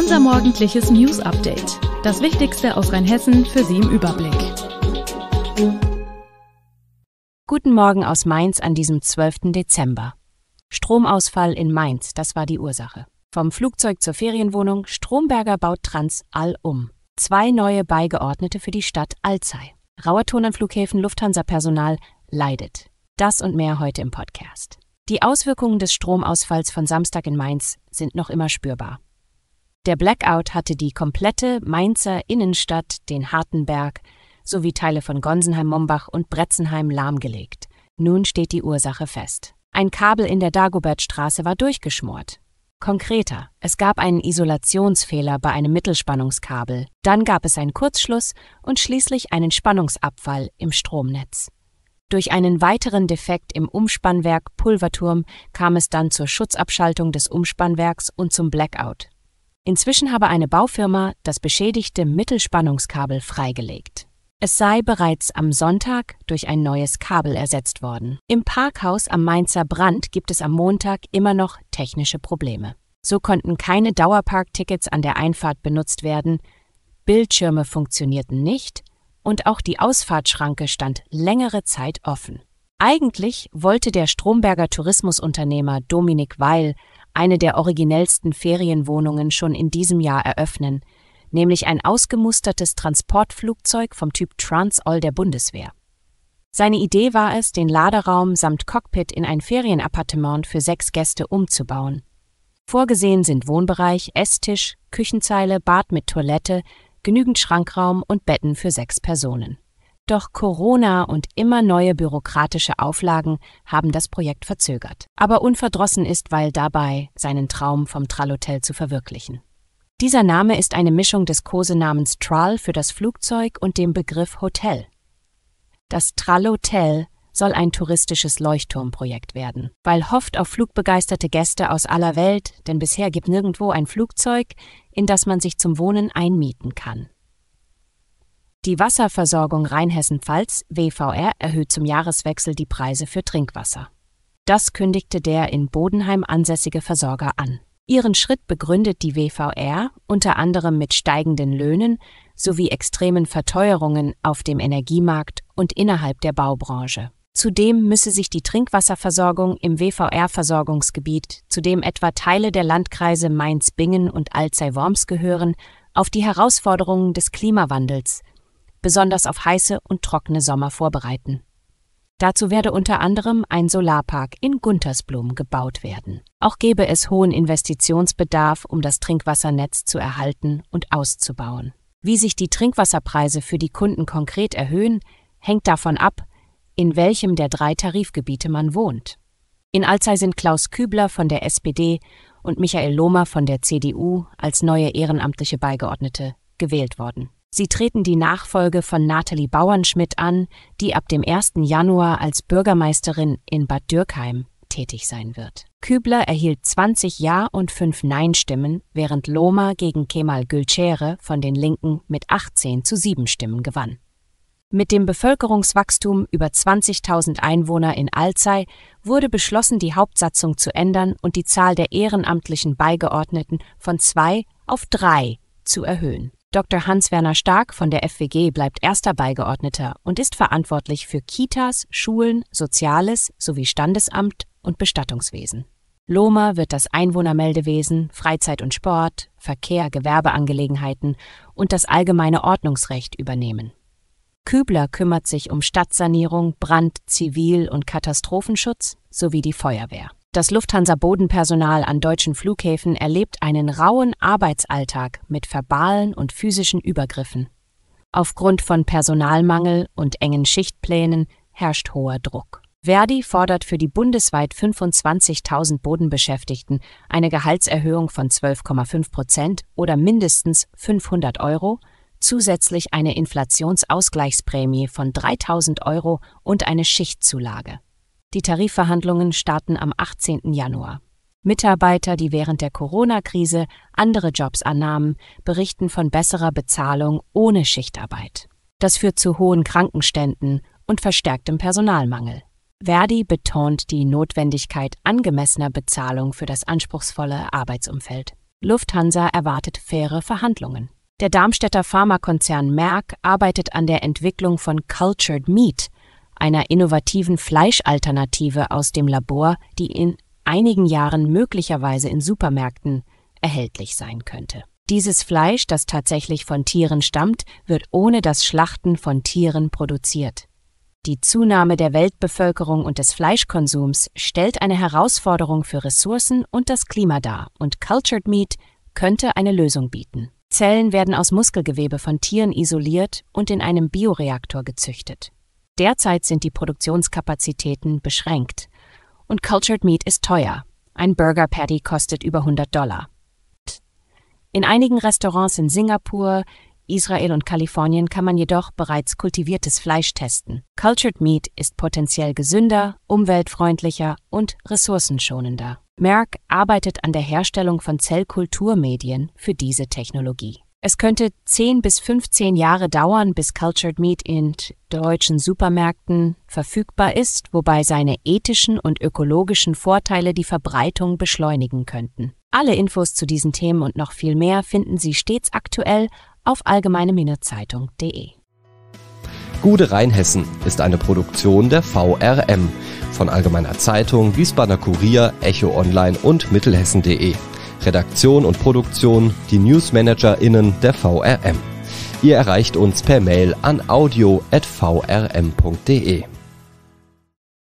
Unser morgendliches News-Update. Das Wichtigste aus Rheinhessen für Sie im Überblick. Guten Morgen aus Mainz an diesem 12. Dezember. Stromausfall in Mainz, das war die Ursache. Vom Flugzeug zur Ferienwohnung, Stromberger baut Transall um. 2 neue Beigeordnete für die Stadt Alzey. Rauer Ton an Flughäfen, Lufthansa-Personal leidet. Das und mehr heute im Podcast. Die Auswirkungen des Stromausfalls von Samstag in Mainz sind noch immer spürbar. Der Blackout hatte die komplette Mainzer Innenstadt, den Hartenberg sowie Teile von Gonsenheim-Mombach und Bretzenheim lahmgelegt. Nun steht die Ursache fest. Ein Kabel in der Dagobertstraße war durchgeschmort. Konkreter, es gab einen Isolationsfehler bei einem Mittelspannungskabel, dann gab es einen Kurzschluss und schließlich einen Spannungsabfall im Stromnetz. Durch einen weiteren Defekt im Umspannwerk Pulverturm kam es dann zur Schutzabschaltung des Umspannwerks und zum Blackout. Inzwischen habe eine Baufirma das beschädigte Mittelspannungskabel freigelegt. Es sei bereits am Sonntag durch ein neues Kabel ersetzt worden. Im Parkhaus am Mainzer Brand gibt es am Montag immer noch technische Probleme. So konnten keine Dauerparktickets an der Einfahrt benutzt werden, Bildschirme funktionierten nicht und auch die Ausfahrtschranke stand längere Zeit offen. Eigentlich wollte der Stromberger Tourismusunternehmer Dominik Weil eine der originellsten Ferienwohnungen schon in diesem Jahr eröffnen, nämlich ein ausgemustertes Transportflugzeug vom Typ Transall der Bundeswehr. Seine Idee war es, den Laderaum samt Cockpit in ein Ferienappartement für 6 Gäste umzubauen. Vorgesehen sind Wohnbereich, Esstisch, Küchenzeile, Bad mit Toilette, genügend Schrankraum und Betten für 6 Personen. Doch Corona und immer neue bürokratische Auflagen haben das Projekt verzögert. Aber unverdrossen ist Weil dabei, seinen Traum vom Trallhotel zu verwirklichen. Dieser Name ist eine Mischung des Kosenamens Trall für das Flugzeug und dem Begriff Hotel. Das Trallhotel soll ein touristisches Leuchtturmprojekt werden. Weil hofft auf flugbegeisterte Gäste aus aller Welt, denn bisher gibt nirgendwo ein Flugzeug, in das man sich zum Wohnen einmieten kann. Die Wasserversorgung Rheinhessen-Pfalz, WVR, erhöht zum Jahreswechsel die Preise für Trinkwasser. Das kündigte der in Bodenheim ansässige Versorger an. Ihren Schritt begründet die WVR unter anderem mit steigenden Löhnen sowie extremen Verteuerungen auf dem Energiemarkt und innerhalb der Baubranche. Zudem müsse sich die Trinkwasserversorgung im WVR-Versorgungsgebiet, zu dem etwa Teile der Landkreise Mainz-Bingen und Alzey-Worms gehören, auf die Herausforderungen des Klimawandels, besonders auf heiße und trockene Sommer, vorbereiten. Dazu werde unter anderem ein Solarpark in Guntersblum gebaut werden. Auch gebe es hohen Investitionsbedarf, um das Trinkwassernetz zu erhalten und auszubauen. Wie sich die Trinkwasserpreise für die Kunden konkret erhöhen, hängt davon ab, in welchem der 3 Tarifgebiete man wohnt. In Alzey sind Klaus Kübler von der SPD und Michael Lohmer von der CDU als neue ehrenamtliche Beigeordnete gewählt worden. Sie treten die Nachfolge von Nathalie Bauernschmidt an, die ab dem 1. Januar als Bürgermeisterin in Bad Dürkheim tätig sein wird. Kübler erhielt 20 Ja- und 5 Nein-Stimmen, während Lohmer gegen Kemal Gültschere von den Linken mit 18:7 Stimmen gewann. Mit dem Bevölkerungswachstum über 20.000 Einwohner in Alzey wurde beschlossen, die Hauptsatzung zu ändern und die Zahl der ehrenamtlichen Beigeordneten von 2 auf 3 zu erhöhen. Dr. Hans-Werner Stark von der FWG bleibt erster Beigeordneter und ist verantwortlich für Kitas, Schulen, Soziales sowie Standesamt und Bestattungswesen. Lohmer wird das Einwohnermeldewesen, Freizeit und Sport, Verkehr, Gewerbeangelegenheiten und das allgemeine Ordnungsrecht übernehmen. Kübler kümmert sich um Stadtsanierung, Brand-, Zivil- und Katastrophenschutz sowie die Feuerwehr. Das Lufthansa-Bodenpersonal an deutschen Flughäfen erlebt einen rauen Arbeitsalltag mit verbalen und physischen Übergriffen. Aufgrund von Personalmangel und engen Schichtplänen herrscht hoher Druck. Verdi fordert für die bundesweit 25.000 Bodenbeschäftigten eine Gehaltserhöhung von 12,5% oder mindestens 500 €, zusätzlich eine Inflationsausgleichsprämie von 3.000 € und eine Schichtzulage. Die Tarifverhandlungen starten am 18. Januar. Mitarbeiter, die während der Corona-Krise andere Jobs annahmen, berichten von besserer Bezahlung ohne Schichtarbeit. Das führt zu hohen Krankenständen und verstärktem Personalmangel. Verdi betont die Notwendigkeit angemessener Bezahlung für das anspruchsvolle Arbeitsumfeld. Lufthansa erwartet faire Verhandlungen. Der Darmstädter Pharmakonzern Merck arbeitet an der Entwicklung von Cultured Meat, einer innovativen Fleischalternative aus dem Labor, die in einigen Jahren möglicherweise in Supermärkten erhältlich sein könnte. Dieses Fleisch, das tatsächlich von Tieren stammt, wird ohne das Schlachten von Tieren produziert. Die Zunahme der Weltbevölkerung und des Fleischkonsums stellt eine Herausforderung für Ressourcen und das Klima dar, und Cultured Meat könnte eine Lösung bieten. Zellen werden aus Muskelgewebe von Tieren isoliert und in einem Bioreaktor gezüchtet. Derzeit sind die Produktionskapazitäten beschränkt und Cultured Meat ist teuer. Ein Burger Patty kostet über $100. In einigen Restaurants in Singapur, Israel und Kalifornien kann man jedoch bereits kultiviertes Fleisch testen. Cultured Meat ist potenziell gesünder, umweltfreundlicher und ressourcenschonender. Merck arbeitet an der Herstellung von Zellkulturmedien für diese Technologie. Es könnte 10 bis 15 Jahre dauern, bis Cultured Meat in deutschen Supermärkten verfügbar ist, wobei seine ethischen und ökologischen Vorteile die Verbreitung beschleunigen könnten. Alle Infos zu diesen Themen und noch viel mehr finden Sie stets aktuell auf allgemeine-zeitung.de. Gute Rheinhessen ist eine Produktion der VRM von Allgemeiner Zeitung, Wiesbadener Kurier, Echo Online und Mittelhessen.de. Redaktion und Produktion, die NewsmanagerInnen der VRM. Ihr erreicht uns per Mail an audio@vrm.de.